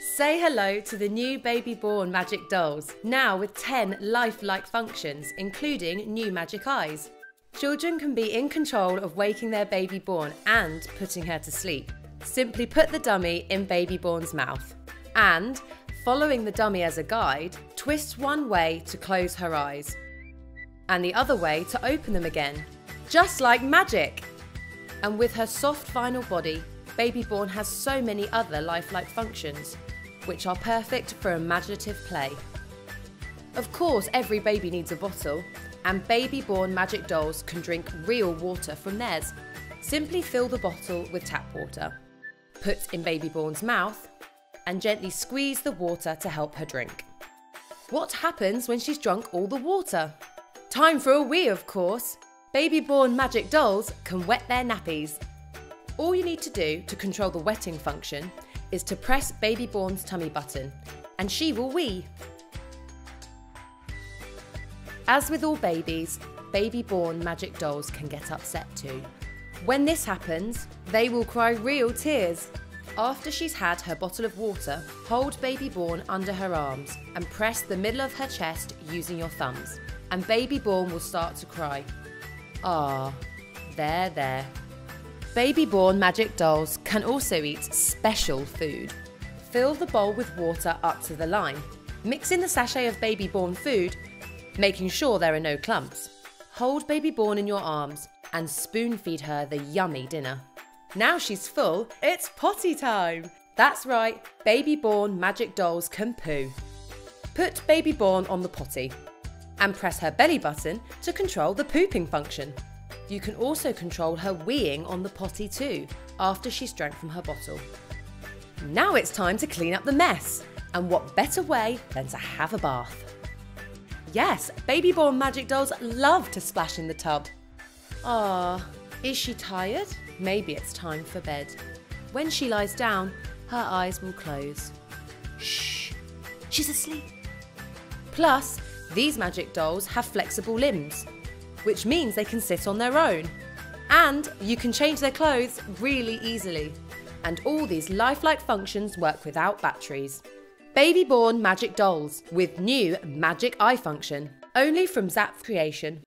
Say hello to the new Baby Born Magic Dolls, now with 10 lifelike functions, including new magic eyes. Children can be in control of waking their baby born and putting her to sleep. Simply put the dummy in Baby Born's mouth. And, following the dummy as a guide, twist one way to close her eyes, and the other way to open them again. Just like magic! And with her soft final body, Baby Born has so many other lifelike functions, which are perfect for imaginative play. Of course, every baby needs a bottle, and Baby Born Magic Dolls can drink real water from theirs. Simply fill the bottle with tap water, put in Baby Born's mouth, and gently squeeze the water to help her drink. What happens when she's drunk all the water? Time for a wee, of course! Baby Born Magic Dolls can wet their nappies. All you need to do to control the wetting function is to press Baby Born's tummy button, and she will wee. As with all babies, Baby Born Magic Dolls can get upset too. When this happens, they will cry real tears. After she's had her bottle of water, hold Baby Born under her arms and press the middle of her chest using your thumbs, and Baby Born will start to cry. Ah, there, there. Baby Born Magic Dolls can also eat special food. Fill the bowl with water up to the line. Mix in the sachet of Baby Born food, making sure there are no clumps. Hold Baby Born in your arms and spoon feed her the yummy dinner. Now she's full, it's potty time! That's right, Baby Born Magic Dolls can poo. Put Baby Born on the potty and press her belly button to control the pooping function. You can also control her weeing on the potty too, after she's drank from her bottle. Now it's time to clean up the mess, and what better way than to have a bath? Yes, Baby Born Magic Dolls love to splash in the tub. Ah, is she tired? Maybe it's time for bed. When she lies down, her eyes will close. Shh, she's asleep. Plus, these magic dolls have flexible limbs, which means they can sit on their own. And you can change their clothes really easily. And all these lifelike functions work without batteries. Baby Born Magic Dolls with new magic eye function, only from Zapf Creation.